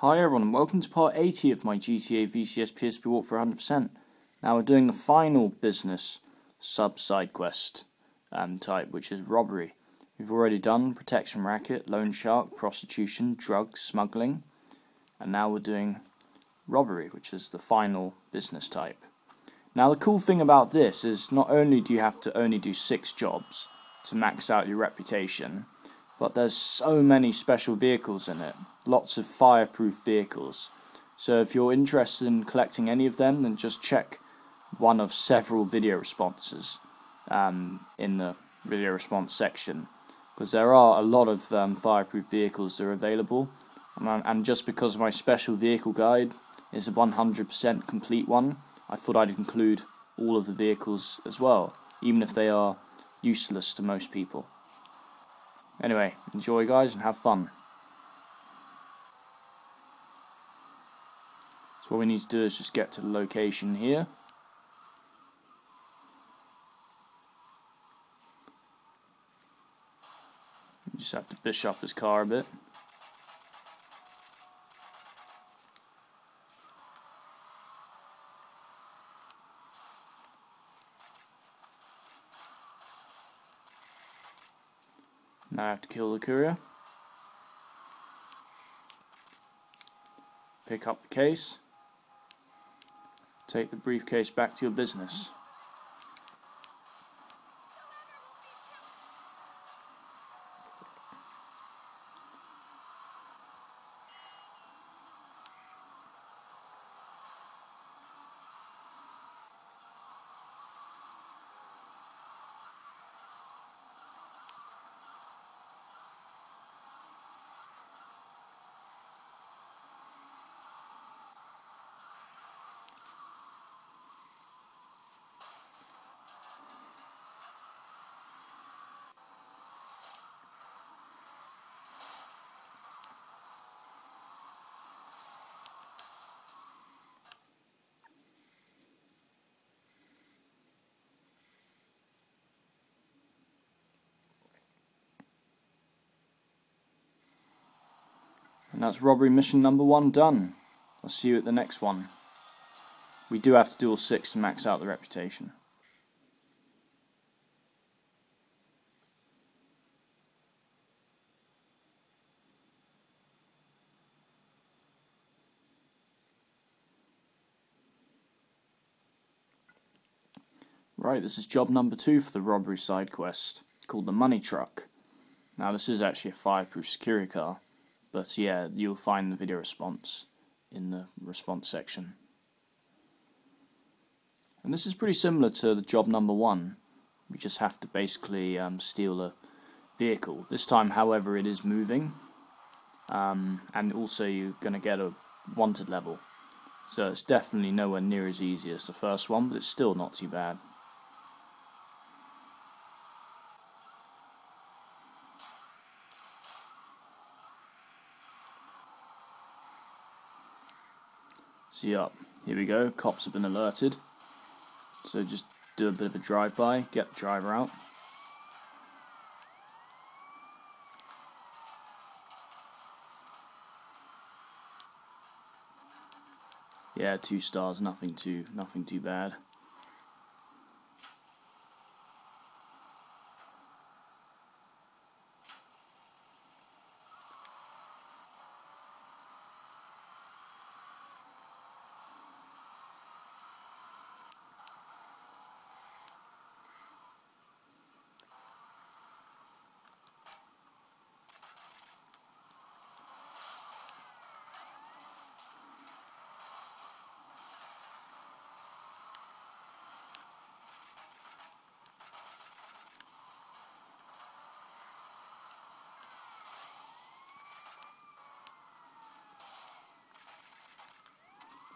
Hi everyone and welcome to part 80 of my GTA VCS PSP walk for 100%. Now we're doing the final business sub-side quest type, which is robbery. We've already done protection racket, loan shark, prostitution, drugs, smuggling, and now we're doing robbery, which is the final business type. Now the cool thing about this is not only do you have to only do 6 jobs to max out your reputation, but there's so many special vehicles in it. Lots of fireproof vehicles. So if you're interested in collecting any of them, then just check one of several video responses in the video response section, because there are a lot of fireproof vehicles that are available. And just because my special vehicle guide is a 100% complete one, I thought I'd include all of the vehicles as well, even if they are useless to most people. Anyway, enjoy guys and have fun. So what we need to do is just get to the location here. You just have to bish up his car a bit. Now I have to kill the courier. Pick up the case. Take the briefcase back to your business. And that's robbery mission number 1 done. I'll see you at the next one. We do have to do all 6 to max out the reputation. Right, this is job number 2 for the robbery side quest, called the money truck. Now this is actually a fireproof security car. But yeah, you'll find the video response in the response section. And this is pretty similar to the job number 1. You just have to basically steal a vehicle. This time, however, it is moving. And also you're going to get a wanted level. So it's definitely nowhere near as easy as the first one, but it's still not too bad. See up. Here we go, cops have been alerted. So just do a bit of a drive-by, get the driver out. Yeah, 2 stars, nothing too bad.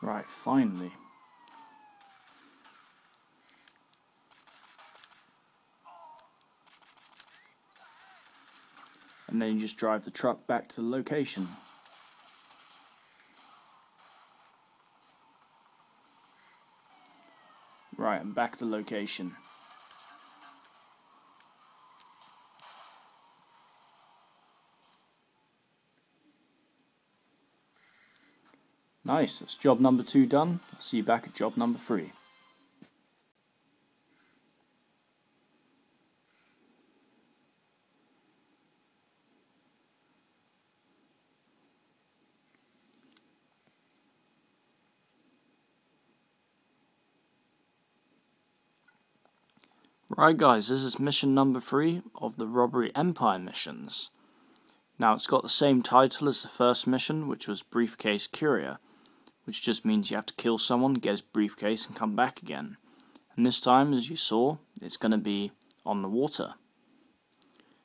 Right, finally. And then you just drive the truck back to the location. Right, I'm back at the location. Nice, that's job number 2 done. I'll see you back at job number 3. Right guys, this is mission number 3 of the Robbery Empire missions. Now it's got the same title as the first mission, which was Briefcase Courier, which just means you have to kill someone, get his briefcase and come back again. And this time, as you saw, it's going to be on the water.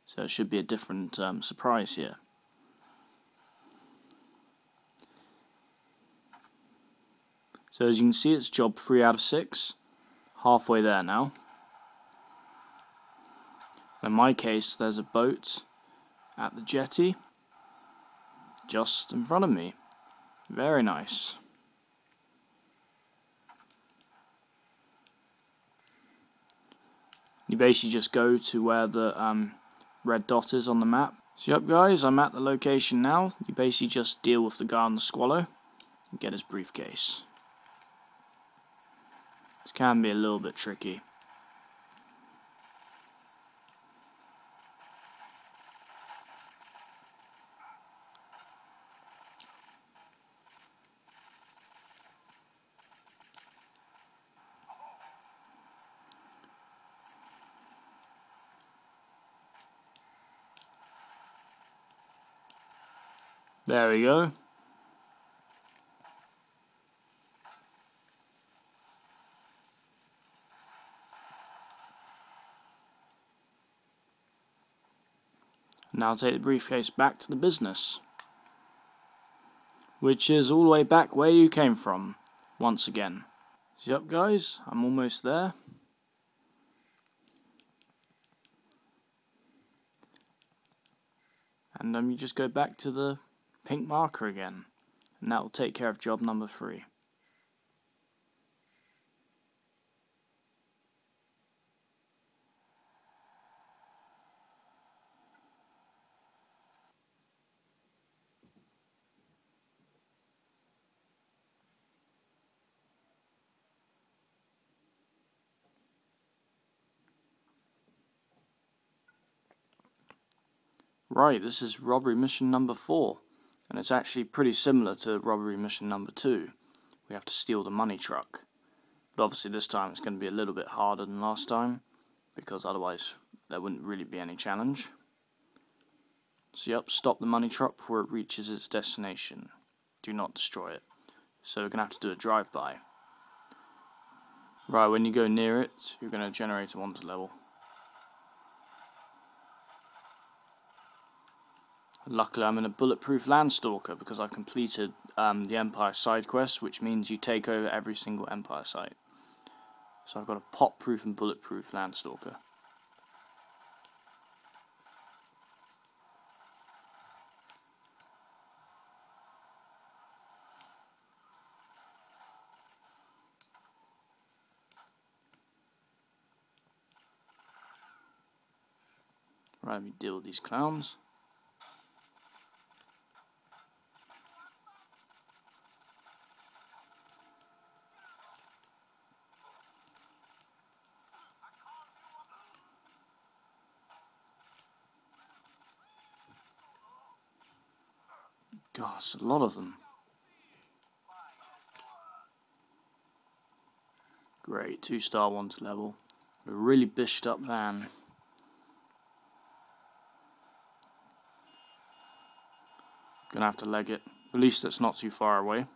So it should be a different surprise here. So as you can see, it's job 3 out of 6, halfway there now. In my case, there's a boat at the jetty just in front of me. Very nice. You basically just go to where the red dot is on the map. So yep guys, I'm at the location now. You basically just deal with the guy on the swallow and get his briefcase. This can be a little bit tricky. There we go. Now take the briefcase back to the business, which is all the way back where you came from, once again. So yep guys, I'm almost there. And you just go back to the pink marker again, and that will take care of job number 3. Right, this is robbery mission number 4. And it's actually pretty similar to robbery mission number 2. We have to steal the money truck. But obviously this time it's going to be a little bit harder than last time, because otherwise there wouldn't really be any challenge. So yep, stop the money truck before it reaches its destination. Do not destroy it. So we're going to have to do a drive-by. Right, when you go near it, you're going to generate a wanted level. Luckily I'm in a bulletproof Landstalker, because I completed the Empire side quest, which means you take over every single Empire site. So I've got a pop-proof and bulletproof Landstalker. Right, let me deal with these clowns. Gosh, a lot of them. Great, 2-star wanted level. A really bished up van. Gonna have to leg it. At least it's not too far away.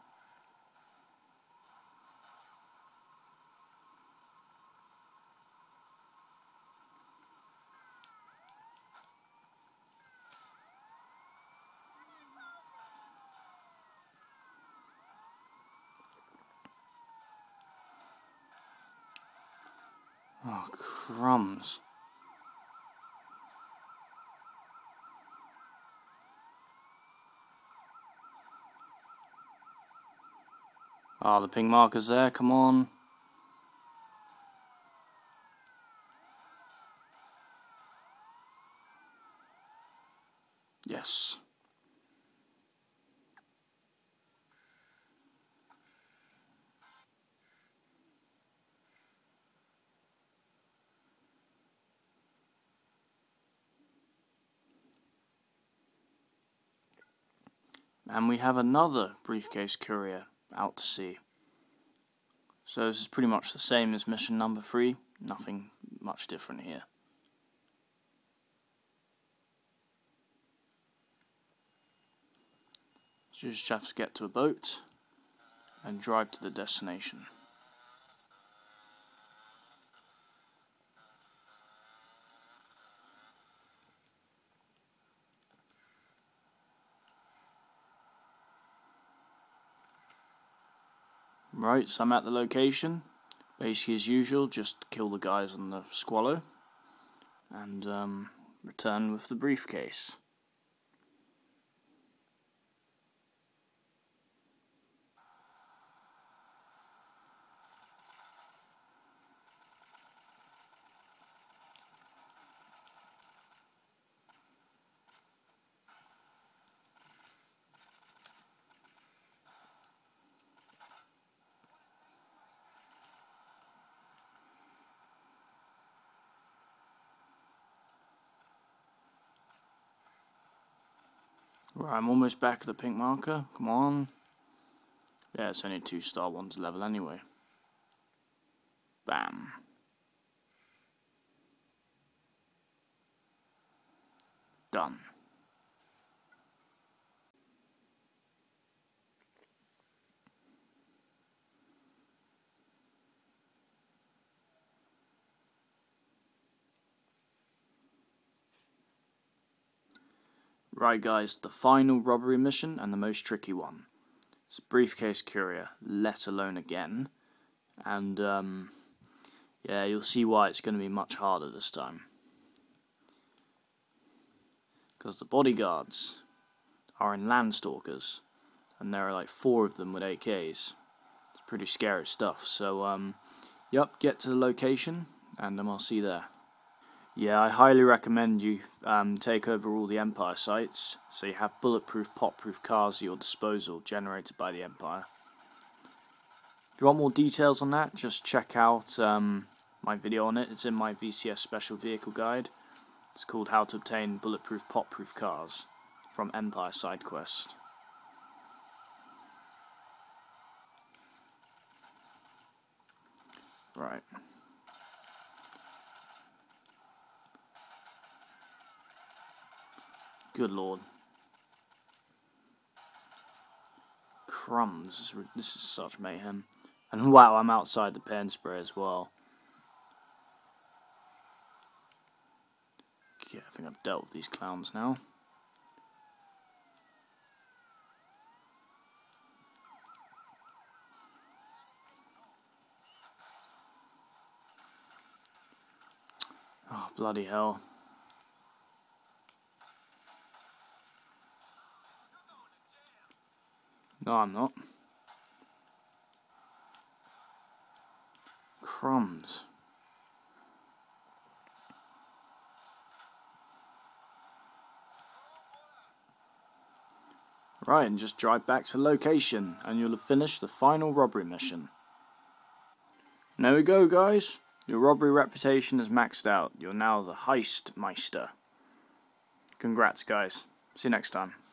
Oh, crumbs. Ah, the pink marker's there, come on. Yes. And we have another briefcase courier out to sea. So this is pretty much the same as mission number 3, nothing much different here. So you just have to get to a boat and drive to the destination. Right, so I'm at the location. Basically as usual, just kill the guys on the Swallow and return with the briefcase. Right, I'm almost back at the pink marker, come on. Yeah, it's only 2 star ones level anyway. Bam. Done. Right guys, the final robbery mission and the most tricky one. It's a briefcase courier, let alone again. And yeah, you'll see why it's going to be much harder this time. Because the bodyguards are in Landstalkers. And there are like 4 of them with AKs. It's pretty scary stuff. So, yep, get to the location and I'll see you there. Yeah, I highly recommend you take over all the Empire sites, so you have bulletproof, potproof cars at your disposal generated by the Empire. If you want more details on that, just check out my video on it. It's in my VCS Special Vehicle Guide. It's called How to Obtain Bulletproof, Potproof Cars from Empire Side Quest. Right. Good lord. Crumbs, this is such mayhem. And wow, I'm outside the pen spray as well. Okay, I think I've dealt with these clowns now. Oh, bloody hell. No, I'm not. Crumbs. Right, and just drive back to location, and you'll have finished the final robbery mission. And there we go, guys. Your robbery reputation is maxed out. You're now the Heist Meister. Congrats, guys. See you next time.